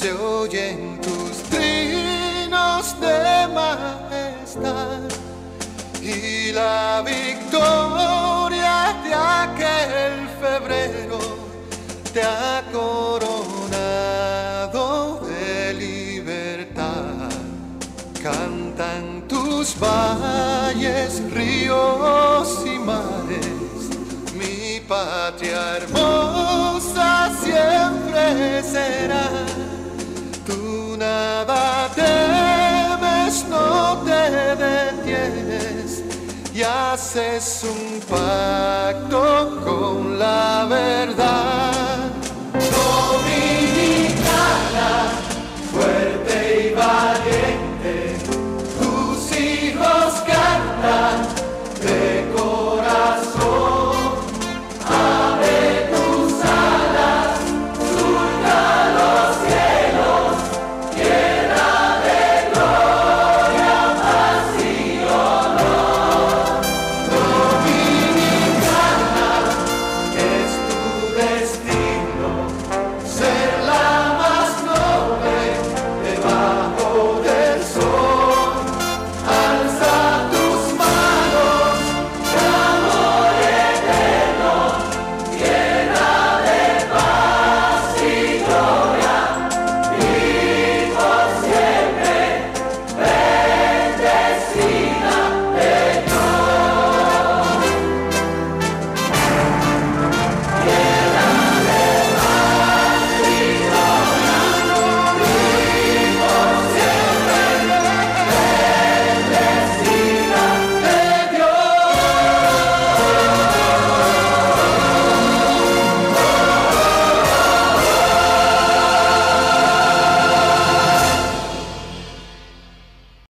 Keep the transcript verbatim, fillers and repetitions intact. se oyen tus trinos de majestad y la victoria de aquel febrero te ha coronado de libertad. Cantan tus valles, ríos y mares, mi patria hermosa siempre será. Tú nada temes, no te detienes y haces un pacto con la verdad.